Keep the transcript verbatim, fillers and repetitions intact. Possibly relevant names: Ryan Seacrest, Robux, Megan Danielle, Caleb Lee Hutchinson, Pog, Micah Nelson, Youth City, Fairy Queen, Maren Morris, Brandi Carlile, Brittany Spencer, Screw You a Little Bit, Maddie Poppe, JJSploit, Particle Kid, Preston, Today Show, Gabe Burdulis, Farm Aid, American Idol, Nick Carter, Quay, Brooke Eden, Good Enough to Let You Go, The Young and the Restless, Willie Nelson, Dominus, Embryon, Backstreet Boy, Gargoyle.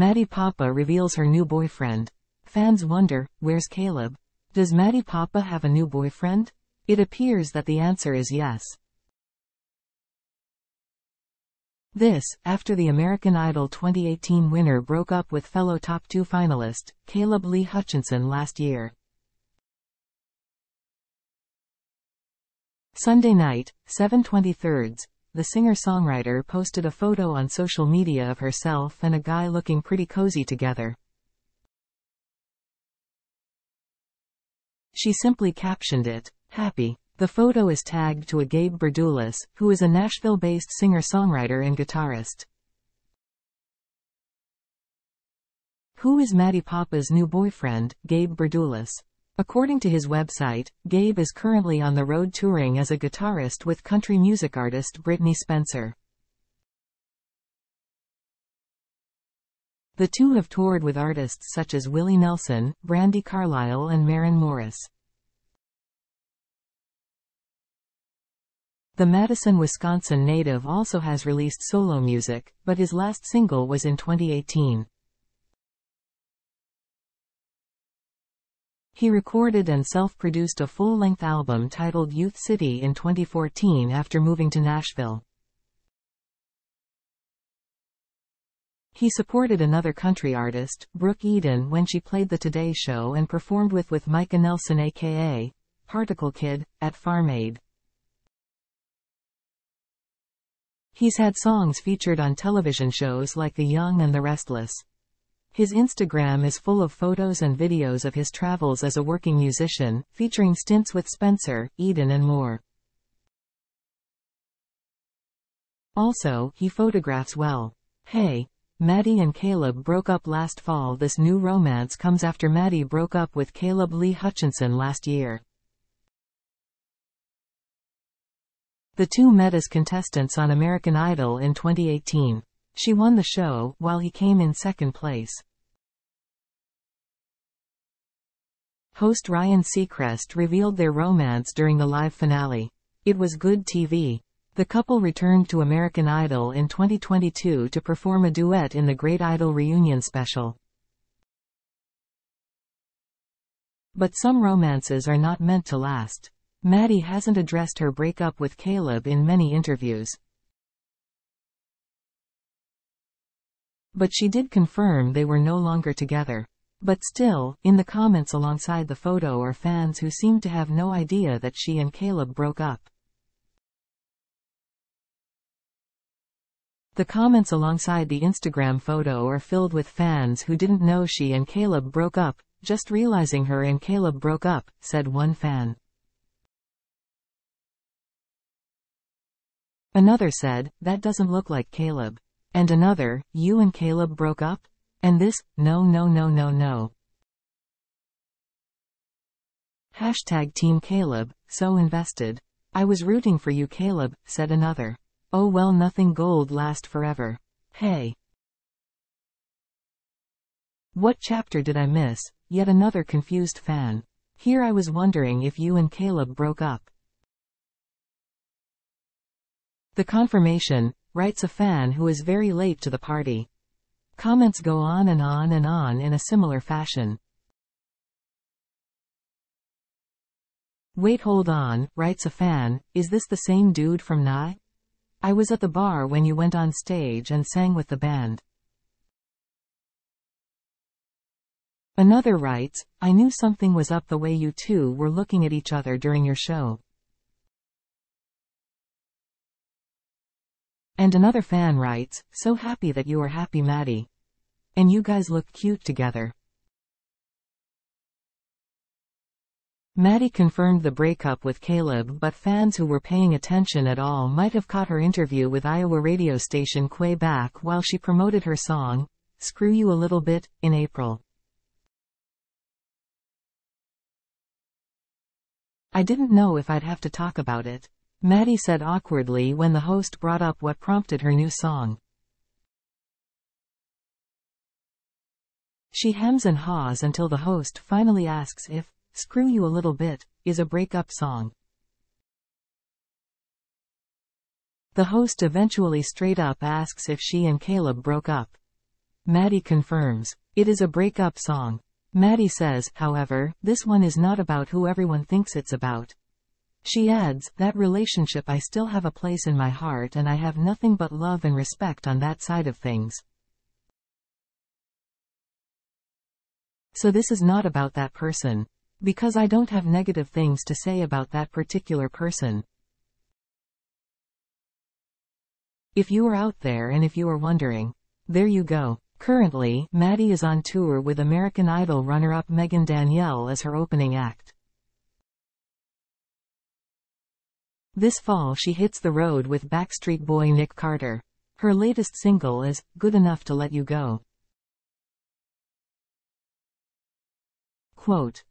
Maddie Poppe reveals her new boyfriend. Fans wonder, where's Caleb? Does Maddie Poppe have a new boyfriend? It appears that the answer is yes. This, after the American Idol twenty eighteen winner broke up with fellow Top Two finalist, Caleb Lee Hutchinson last year. Sunday night, July twenty-third, the singer-songwriter posted a photo on social media of herself and a guy looking pretty cozy together. She simply captioned it, "Happy." The photo is tagged to a Gabe Burdulis, who is a Nashville-based singer-songwriter and guitarist. Who is Maddie Poppe's new boyfriend, Gabe Burdulis? According to his website, Gabe is currently on the road touring as a guitarist with country music artist Brittany Spencer. The two have toured with artists such as Willie Nelson, Brandi Carlile and Maren Morris. The Madison, Wisconsin native also has released solo music, but his last single was in twenty eighteen. He recorded and self-produced a full-length album titled Youth City in twenty fourteen after moving to Nashville. He supported another country artist, Brooke Eden, when she played the Today Show and performed with with Micah Nelson aka Particle Kid, at Farm Aid. He's had songs featured on television shows like The Young and the Restless. His Instagram is full of photos and videos of his travels as a working musician, featuring stints with Spencer, Eden and more. Also, he photographs well. Hey! Maddie and Caleb broke up last fall. This new romance comes after Maddie broke up with Caleb Lee Hutchinson last year. The two met as contestants on American Idol in twenty eighteen. She won the show, while he came in second place. Host Ryan Seacrest revealed their romance during the live finale. It was good T V. The couple returned to American Idol in twenty twenty-two to perform a duet in the Great Idol reunion special. But some romances are not meant to last. Maddie hasn't addressed her breakup with Caleb in many interviews. But she did confirm they were no longer together. But still, in the comments alongside the photo are fans who seem to have no idea that she and Caleb broke up. The comments alongside the Instagram photo are filled with fans who didn't know she and Caleb broke up, just realizing her and Caleb broke up, said one fan. Another said, that doesn't look like Caleb. And another, you and Caleb broke up? And this, no no no no no. Hashtag Team Caleb, so invested. I was rooting for you Caleb, said another. Oh well, nothing gold lasts forever. Hey. What chapter did I miss? Yet another confused fan. Here I was wondering if you and Caleb broke up. The confirmation, writes a fan who is very late to the party. Comments go on and on and on in a similar fashion. Wait hold on, writes a fan, is this the same dude from Nye? I was at the bar when you went on stage and sang with the band. Another writes, I knew something was up the way you two were looking at each other during your show. And another fan writes, so happy that you are happy Maddie. And you guys look cute together. Maddie confirmed the breakup with Caleb, but fans who were paying attention at all might have caught her interview with Iowa radio station Quay back while she promoted her song, Screw You a Little Bit, in April. I didn't know if I'd have to talk about it, Maddie said awkwardly when the host brought up what prompted her new song. She hems and haws until the host finally asks if, Screw You a Little Bit, is a breakup song. The host eventually straight up asks if she and Caleb broke up. Maddie confirms, it is a breakup song. Maddie says, however, this one is not about who everyone thinks it's about. She adds, that relationship I still have a place in my heart and I have nothing but love and respect on that side of things. So this is not about that person. Because I don't have negative things to say about that particular person. If you are out there and if you are wondering, there you go. Currently, Maddie is on tour with American Idol runner-up Megan Danielle as her opening act. This fall she hits the road with Backstreet Boy Nick Carter. Her latest single is, Good Enough to Let You Go. Quote,